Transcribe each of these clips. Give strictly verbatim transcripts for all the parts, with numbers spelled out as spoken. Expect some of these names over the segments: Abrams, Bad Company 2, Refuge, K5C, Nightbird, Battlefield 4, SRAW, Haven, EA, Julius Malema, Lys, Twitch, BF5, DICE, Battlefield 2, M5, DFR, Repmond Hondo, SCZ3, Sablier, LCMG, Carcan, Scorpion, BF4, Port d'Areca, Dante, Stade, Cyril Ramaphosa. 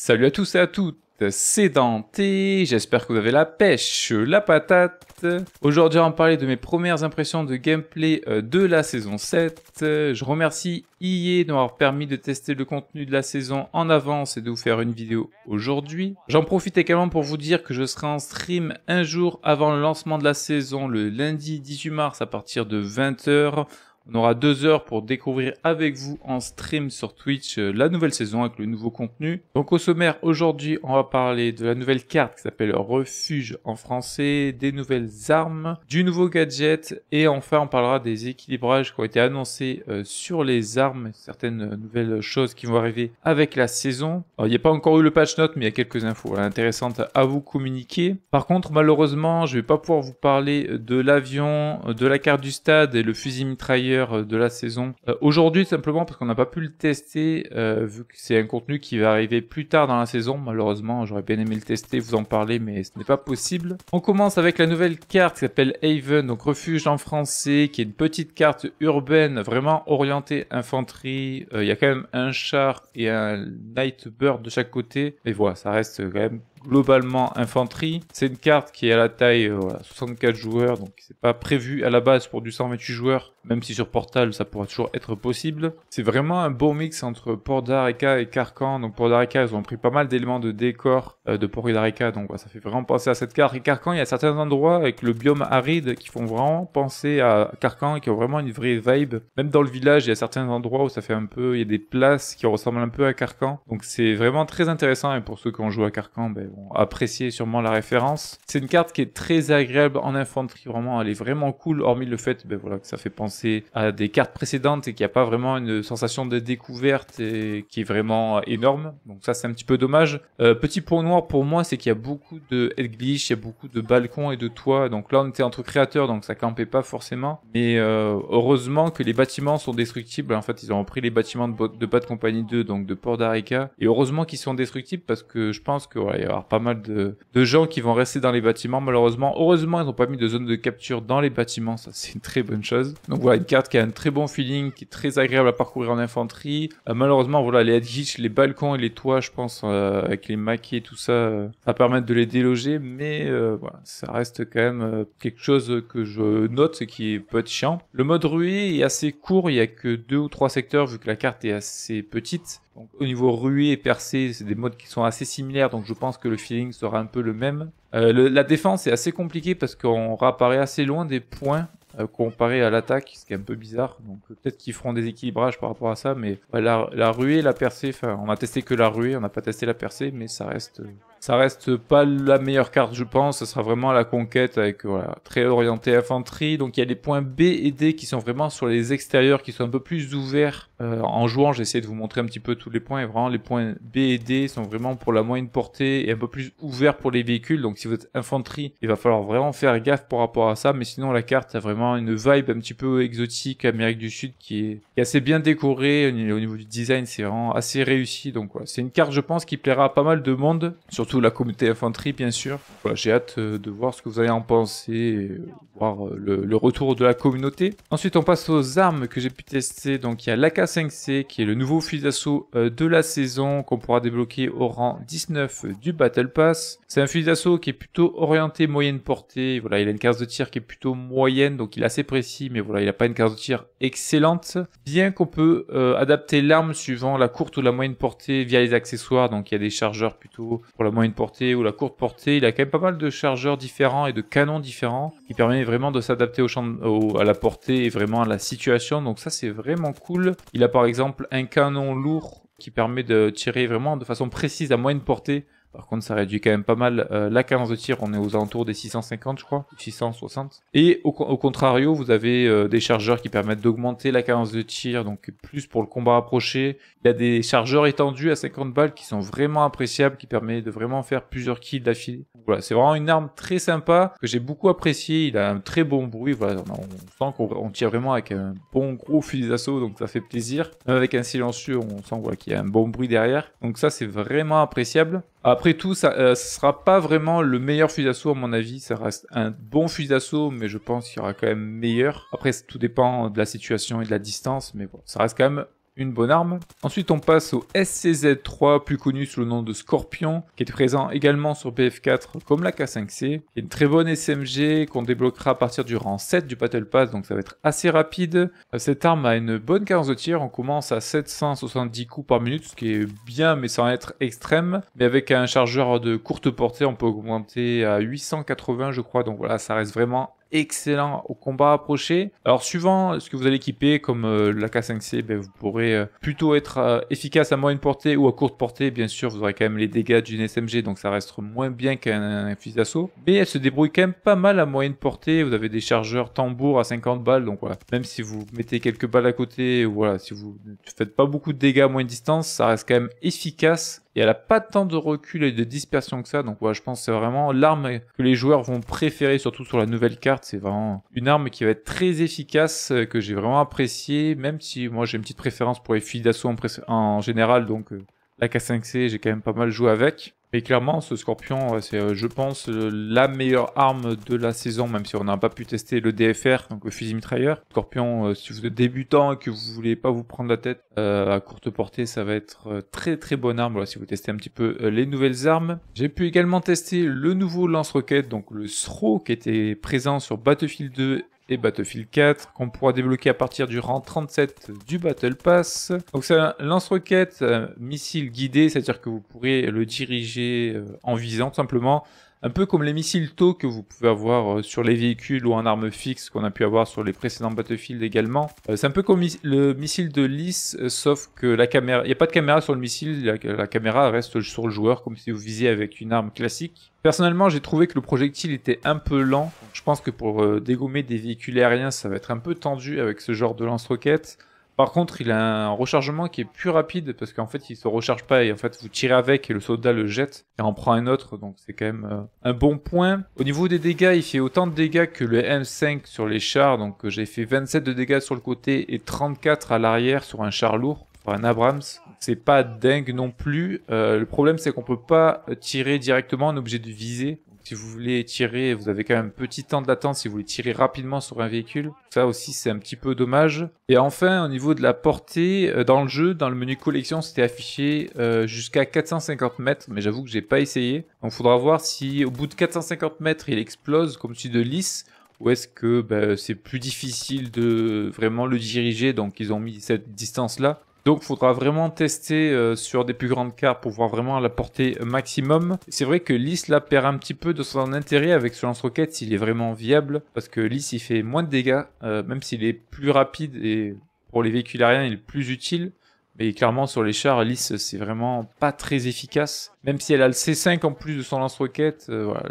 Salut à tous et à toutes, c'est Dante, j'espère que vous avez la pêche, la patate. Aujourd'hui on va parler de mes premières impressions de gameplay de la saison sept. Je remercie E A de m'avoir permis de tester le contenu de la saison en avance et de vous faire une vidéo aujourd'hui. J'en profite également pour vous dire que je serai en stream un jour avant le lancement de la saison, le lundi dix-huit mars à partir de vingt heures. On aura deux heures pour découvrir avec vous en stream sur Twitch la nouvelle saison avec le nouveau contenu. Donc au sommaire, aujourd'hui, on va parler de la nouvelle carte qui s'appelle Refuge en français, des nouvelles armes, du nouveau gadget et enfin on parlera des équilibrages qui ont été annoncés sur les armes, certaines nouvelles choses qui vont arriver avec la saison. Alors, il n'y a pas encore eu le patch note mais il y a quelques infos intéressantes à vous communiquer. Par contre, malheureusement, je ne vais pas pouvoir vous parler de l'avion, de la carte du stade et le fusil mitrailleur de la saison euh, aujourd'hui, simplement parce qu'on n'a pas pu le tester euh, vu que c'est un contenu qui va arriver plus tard dans la saison. Malheureusement, j'aurais bien aimé le tester, vous en parler, mais ce n'est pas possible. On commence avec la nouvelle carte qui s'appelle Haven, donc Refuge en français, qui est une petite carte urbaine vraiment orientée infanterie. Il euh, y a quand même un char et un Nightbird de chaque côté, mais voilà, ça reste quand même globalement infanterie. C'est une carte qui est à la taille euh, voilà, soixante-quatre joueurs, donc c'est pas prévu à la base pour du cent vingt-huit joueurs, même si sur Portal ça pourra toujours être possible. C'est vraiment un bon mix entre Port d'Areca et Carcan. Donc Port d'Areca, ils ont pris pas mal d'éléments de décor euh, de Port d'Areca, donc ouais, ça fait vraiment penser à cette carte. Et Carcan, il y a certains endroits avec le biome aride qui font vraiment penser à Carcan et qui ont vraiment une vraie vibe. Même dans le village, il y a certains endroits où ça fait un peu, il y a des places qui ressemblent un peu à Carcan, donc c'est vraiment très intéressant. Et pour ceux qui ont joué à Carcan, ben, vont apprécier sûrement la référence. C'est une carte qui est très agréable en infanterie, vraiment elle est vraiment cool, hormis le fait ben, voilà, que ça fait penser à des cartes précédentes et qu'il n'y a pas vraiment une sensation de découverte et qui est vraiment énorme, donc ça c'est un petit peu dommage. Euh, petit point noir pour moi, c'est qu'il y a beaucoup de head glitch, il y a beaucoup de balcons et de toits, donc là on était entre créateurs donc ça campait pas forcément, mais euh, heureusement que les bâtiments sont destructibles. En fait ils ont repris les bâtiments de, de Bad Company deux, donc de Port d'Areca, et heureusement qu'ils sont destructibles parce que je pense que voilà, alors, pas mal de, de gens qui vont rester dans les bâtiments malheureusement. Heureusement ils n'ont pas mis de zone de capture dans les bâtiments, ça c'est une très bonne chose. Donc voilà, une carte qui a un très bon feeling, qui est très agréable à parcourir en infanterie. Euh, malheureusement voilà, les headglitch, les balcons et les toits, je pense euh, avec les maquis et tout ça, euh, ça permet de les déloger, mais euh, voilà, ça reste quand même euh, quelque chose que je note qui peut être chiant. Le mode ruée est assez court, il n'y a que deux ou trois secteurs vu que la carte est assez petite. Donc, au niveau ruée et percée, c'est des modes qui sont assez similaires, donc je pense que le feeling sera un peu le même. Euh, le, la défense est assez compliquée parce qu'on réapparaît assez loin des points euh, comparé à l'attaque, ce qui est un peu bizarre. Donc euh, peut-être qu'ils feront des équilibrages par rapport à ça, mais bah, la, la ruée, la percée, enfin on a testé que la ruée, on n'a pas testé la percée, mais ça reste... Euh... Ça reste pas la meilleure carte, je pense. Ça sera vraiment la conquête avec, voilà, très orienté infanterie. Donc, il y a les points B et D qui sont vraiment sur les extérieurs, qui sont un peu plus ouverts. Euh, en jouant, j'ai essayé de vous montrer un petit peu tous les points. Et vraiment, les points B et D sont vraiment pour la moyenne portée et un peu plus ouverts pour les véhicules. Donc, si vous êtes infanterie, il va falloir vraiment faire gaffe par rapport à ça. Mais sinon, la carte a vraiment une vibe un petit peu exotique, Amérique du Sud, qui est, qui est assez bien décorée. Au niveau du design, c'est vraiment assez réussi. Donc, voilà. C'est une carte, je pense, qui plaira à pas mal de monde. Surtout Surtout la communauté infanterie, bien sûr. Voilà, j'ai hâte euh, de voir ce que vous allez en penser, et euh, voir euh, le, le retour de la communauté. Ensuite, on passe aux armes que j'ai pu tester. Donc, il y a la K cinq C qui est le nouveau fusil d'assaut euh, de la saison qu'on pourra débloquer au rang dix-neuf euh, du Battle Pass. C'est un fusil d'assaut qui est plutôt orienté moyenne portée. Voilà, il a une case de tir qui est plutôt moyenne, donc il est assez précis, mais voilà, il n'a pas une case de tir excellente. Bien qu'on peut euh, adapter l'arme suivant la courte ou la moyenne portée via les accessoires. Donc, il y a des chargeurs plutôt pour la moyenne portée ou la courte portée. Il a quand même pas mal de chargeurs différents et de canons différents qui permet vraiment de s'adapter au champ de, au, à la portée et vraiment à la situation, donc ça c'est vraiment cool. Il a par exemple un canon lourd qui permet de tirer vraiment de façon précise à moyenne portée. Par contre, ça réduit quand même pas mal euh, la cadence de tir. On est aux alentours des six cent cinquante, je crois, six cent soixante. Et au, au contrario, vous avez euh, des chargeurs qui permettent d'augmenter la cadence de tir, donc plus pour le combat rapproché. Il y a des chargeurs étendus à cinquante balles qui sont vraiment appréciables, qui permettent de vraiment faire plusieurs kills d'affilée. Voilà, c'est vraiment une arme très sympa que j'ai beaucoup appréciée. Il a un très bon bruit. Voilà, on, on sent qu'on tire vraiment avec un bon gros fusil d'assaut, donc ça fait plaisir. Même avec un silencieux, on sent voilà, qu'il y a un bon bruit derrière. Donc ça, c'est vraiment appréciable. Après tout, ça ne euh, sera pas vraiment le meilleur fusil d'assaut à mon avis. Ça reste un bon fusil d'assaut, mais je pense qu'il y aura quand même meilleur. Après, tout dépend de la situation et de la distance, mais bon, ça reste quand même une bonne arme. Ensuite on passe au S C Z trois, plus connu sous le nom de Scorpion, qui est présent également sur B F quatre comme la K cinq C. Il y a une très bonne S M G qu'on débloquera à partir du rang sept du Battle Pass, donc ça va être assez rapide. Cette arme a une bonne cadence de tir, on commence à sept cent soixante-dix coups par minute, ce qui est bien mais sans être extrême. Mais avec un chargeur de courte portée, on peut augmenter à huit cent quatre-vingts je crois, donc voilà, ça reste vraiment excellent au combat approché. Alors suivant ce que vous allez équiper, comme euh, la K cinq C, ben, vous pourrez euh, plutôt être euh, efficace à moyenne portée ou à courte portée. Bien sûr, vous aurez quand même les dégâts d'une S M G, donc ça reste moins bien qu'un fusil d'assaut. Mais elle se débrouille quand même pas mal à moyenne portée. Vous avez des chargeurs tambour à cinquante balles, donc voilà. Même si vous mettez quelques balles à côté, voilà, si vous ne faites pas beaucoup de dégâts à moyenne distance, ça reste quand même efficace. Et elle a pas tant de recul et de dispersion que ça, donc voilà, je pense que c'est vraiment l'arme que les joueurs vont préférer, surtout sur la nouvelle carte. C'est vraiment une arme qui va être très efficace, que j'ai vraiment appréciée, même si moi j'ai une petite préférence pour les filles d'assaut en, en général, donc euh, la K cinq C, j'ai quand même pas mal joué avec. Et clairement, ce Scorpion, c'est, je pense, la meilleure arme de la saison, même si on n'a pas pu tester le D F R, donc le fusil mitrailleur. Scorpion, si vous êtes débutant et que vous voulez pas vous prendre la tête euh, à courte portée, ça va être très très bonne arme, voilà, si vous testez un petit peu euh, les nouvelles armes. J'ai pu également tester le nouveau lance-roquette, donc le S R A W, qui était présent sur Battlefield deux et Battlefield quatre, qu'on pourra débloquer à partir du rang trente-sept du Battle Pass. Donc c'est un lance-roquette euh, missile guidé, c'est-à-dire que vous pourrez le diriger euh, en visant tout simplement, un peu comme les missiles taux que vous pouvez avoir euh, sur les véhicules ou en arme fixe qu'on a pu avoir sur les précédents Battlefield également. Euh, c'est un peu comme mi le missile de Lys, euh, sauf que la caméra, il n'y a pas de caméra sur le missile, la, la caméra reste sur le joueur comme si vous visiez avec une arme classique. Personnellement, j'ai trouvé que le projectile était un peu lent. Je pense que pour euh, dégommer des véhicules aériens, ça va être un peu tendu avec ce genre de lance-roquettes. Par contre, il a un rechargement qui est plus rapide parce qu'en fait, il se recharge pas et en fait, vous tirez avec et le soldat le jette et en prend un autre. Donc, c'est quand même euh, un bon point. Au niveau des dégâts, il fait autant de dégâts que le M cinq sur les chars. Donc, euh, j'ai fait vingt-sept de dégâts sur le côté et trente-quatre à l'arrière sur un char lourd, sur un Abrams. C'est pas dingue non plus. Euh, le problème, c'est qu'on peut pas tirer directement, on est obligé de viser. Si vous voulez tirer, vous avez quand même un petit temps de latence si vous voulez tirer rapidement sur un véhicule. Ça aussi, c'est un petit peu dommage. Et enfin, au niveau de la portée, dans le jeu, dans le menu collection, c'était affiché jusqu'à quatre cent cinquante mètres, mais j'avoue que j'ai pas essayé. Donc, il faudra voir si au bout de quatre cent cinquante mètres, il explose comme celui de Lys, ou est-ce que bah, c'est plus difficile de vraiment le diriger, donc ils ont mis cette distance-là. Donc, il faudra vraiment tester euh, sur des plus grandes cartes pour voir vraiment la portée maximum. C'est vrai que Lys, là, perd un petit peu de son intérêt avec ce lance-roquette s'il est vraiment viable. Parce que Lys, il fait moins de dégâts, euh, même s'il est plus rapide et pour les véhicules aériens, il est plus utile. Mais clairement, sur les chars, Lys, c'est vraiment pas très efficace. Même si elle a le C cinq en plus de son lance-roquette, euh, voilà,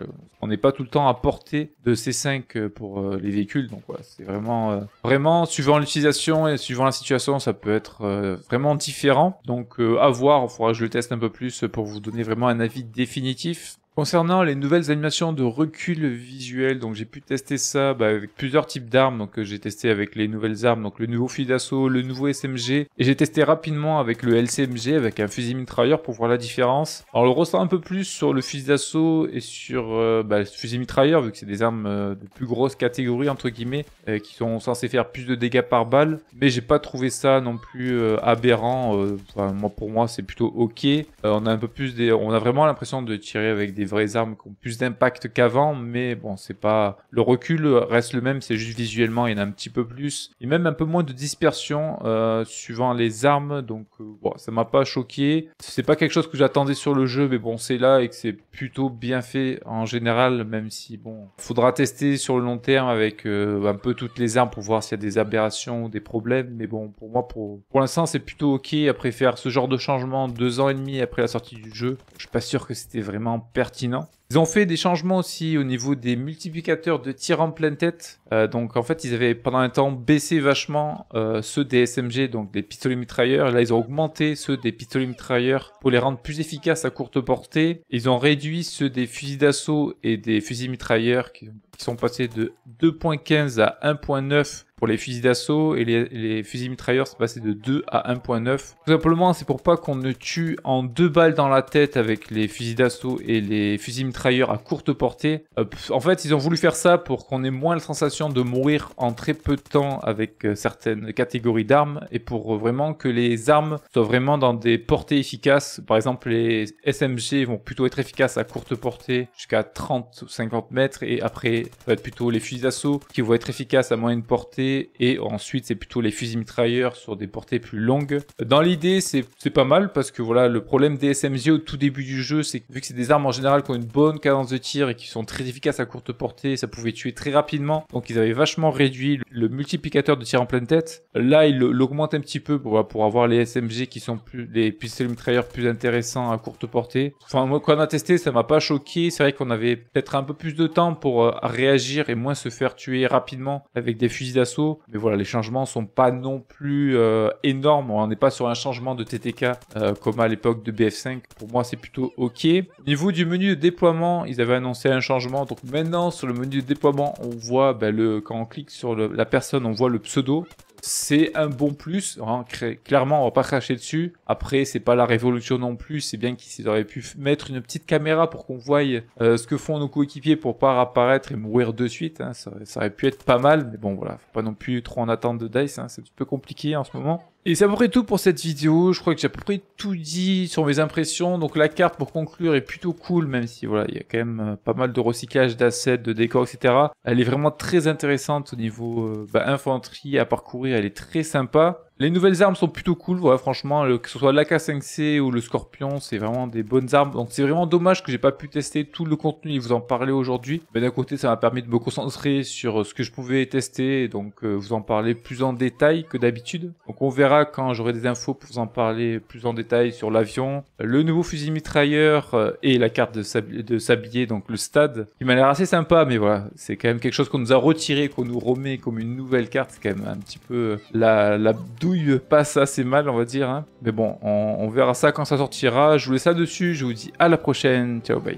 on n'est pas tout le temps à portée de C cinq pour euh, les véhicules. Donc voilà, c'est vraiment, euh, vraiment, suivant l'utilisation et suivant la situation, ça peut être euh, vraiment différent. Donc euh, à voir, il faudra que je le teste un peu plus pour vous donner vraiment un avis définitif. Concernant les nouvelles animations de recul visuel, donc j'ai pu tester ça bah, avec plusieurs types d'armes. Donc j'ai testé avec les nouvelles armes, donc le nouveau fusil d'assaut, le nouveau S M G, et j'ai testé rapidement avec le L C M G, avec un fusil mitrailleur pour voir la différence. Alors on le ressent un peu plus sur le fusil d'assaut et sur euh, bah, le fusil mitrailleur, vu que c'est des armes euh, de plus grosse catégorie entre guillemets, euh, qui sont censées faire plus de dégâts par balle. Mais j'ai pas trouvé ça non plus euh, aberrant. Euh, enfin, moi pour moi c'est plutôt ok. Euh, on a un peu plus des, on a vraiment l'impression de tirer avec des vraies armes qui ont plus d'impact qu'avant, mais bon, c'est pas, le recul reste le même, c'est juste visuellement il y en a un petit peu plus et même un peu moins de dispersion euh, suivant les armes. Donc euh, bon, ça m'a pas choqué, c'est pas quelque chose que j'attendais sur le jeu, mais bon, c'est là et que c'est plutôt bien fait en général, même si bon, faudra tester sur le long terme avec euh, un peu toutes les armes pour voir s'il y a des aberrations ou des problèmes. Mais bon, pour moi, pour, pour l'instant c'est plutôt ok. Après faire ce genre de changement deux ans et demi après la sortie du jeu, je suis pas sûr que c'était vraiment pertinent. Ils ont fait des changements aussi au niveau des multiplicateurs de tir en pleine tête. Euh, donc en fait, ils avaient pendant un temps baissé vachement euh, ceux des S M G, donc des pistolets mitrailleurs. Là, ils ont augmenté ceux des pistolets mitrailleurs pour les rendre plus efficaces à courte portée. Ils ont réduit ceux des fusils d'assaut et des fusils mitrailleurs qui sont passés de deux point quinze à un point neuf. Pour les fusils d'assaut, et les, les fusils mitrailleurs sont passés de deux à un point neuf. Tout simplement, c'est pour pas qu'on ne tue en deux balles dans la tête avec les fusils d'assaut et les fusils mitrailleurs mitrailleur à courte portée. Euh, en fait, ils ont voulu faire ça pour qu'on ait moins la sensation de mourir en très peu de temps avec euh, certaines catégories d'armes et pour euh, vraiment que les armes soient vraiment dans des portées efficaces. Par exemple, les S M G vont plutôt être efficaces à courte portée jusqu'à trente ou cinquante mètres et après, ça va être plutôt les fusils d'assaut qui vont être efficaces à moyenne portée et ensuite, c'est plutôt les fusils mitrailleurs sur des portées plus longues. Dans l'idée, c'est pas mal parce que voilà, le problème des S M G au tout début du jeu, c'est que vu que c'est des armes en général qui ont une bonne cadence de tir et qui sont très efficaces à courte portée, ça pouvait tuer très rapidement. Donc ils avaient vachement réduit le multiplicateur de tir en pleine tête. Là, ils l'augmentent un petit peu pour, pour avoir les S M G qui sont plus, les pistolets mitrailleurs plus intéressants à courte portée. Enfin, moi, quand on a testé, ça m'a pas choqué. C'est vrai qu'on avait peut-être un peu plus de temps pour euh, réagir et moins se faire tuer rapidement avec des fusils d'assaut. Mais voilà, les changements sont pas non plus euh, énormes. On n'est pas sur un changement de T T K euh, comme à l'époque de B F cinq. Pour moi, c'est plutôt OK. Au niveau du menu de déploiement, ils avaient annoncé un changement. Donc maintenant, sur le menu de déploiement, on voit ben, le, quand on clique sur le, la personne, on voit le pseudo. C'est un bon plus, hein. Clairement on va pas cracher dessus. Après c'est pas la révolution non plus, c'est bien qu'ils auraient pu mettre une petite caméra pour qu'on voie euh, ce que font nos coéquipiers pour pas apparaître et mourir de suite, hein. ça, ça aurait pu être pas mal, mais bon voilà, faut pas non plus trop en attendre de DICE, hein. C'est un petit peu compliqué en ce moment. Et c'est à peu près tout pour cette vidéo, je crois que j'ai à peu près tout dit sur mes impressions. Donc la carte pour conclure est plutôt cool, même si voilà, il y a quand même pas mal de recyclage d'assets, de décors, et cetera. Elle est vraiment très intéressante au niveau euh, bah, infanterie à parcourir, elle est très sympa. Les nouvelles armes sont plutôt cool, voilà, franchement, le, que ce soit la K cinq C ou le Scorpion, c'est vraiment des bonnes armes. Donc c'est vraiment dommage que j'ai pas pu tester tout le contenu et vous en parler aujourd'hui. Mais d'un côté, ça m'a permis de me concentrer sur ce que je pouvais tester et donc euh, vous en parler plus en détail que d'habitude. Donc on verra quand j'aurai des infos pour vous en parler plus en détail sur l'avion, le nouveau fusil mitrailleur euh, et la carte de, sab de sablier, donc le Stade, qui m'a l'air assez sympa, mais voilà, c'est quand même quelque chose qu'on nous a retiré, qu'on nous remet comme une nouvelle carte. C'est quand même un petit peu la... la passe assez mal, on va dire, hein. Mais bon, on, on verra ça quand ça sortira. Je vous laisse là dessus, je vous dis à la prochaine, ciao, bye.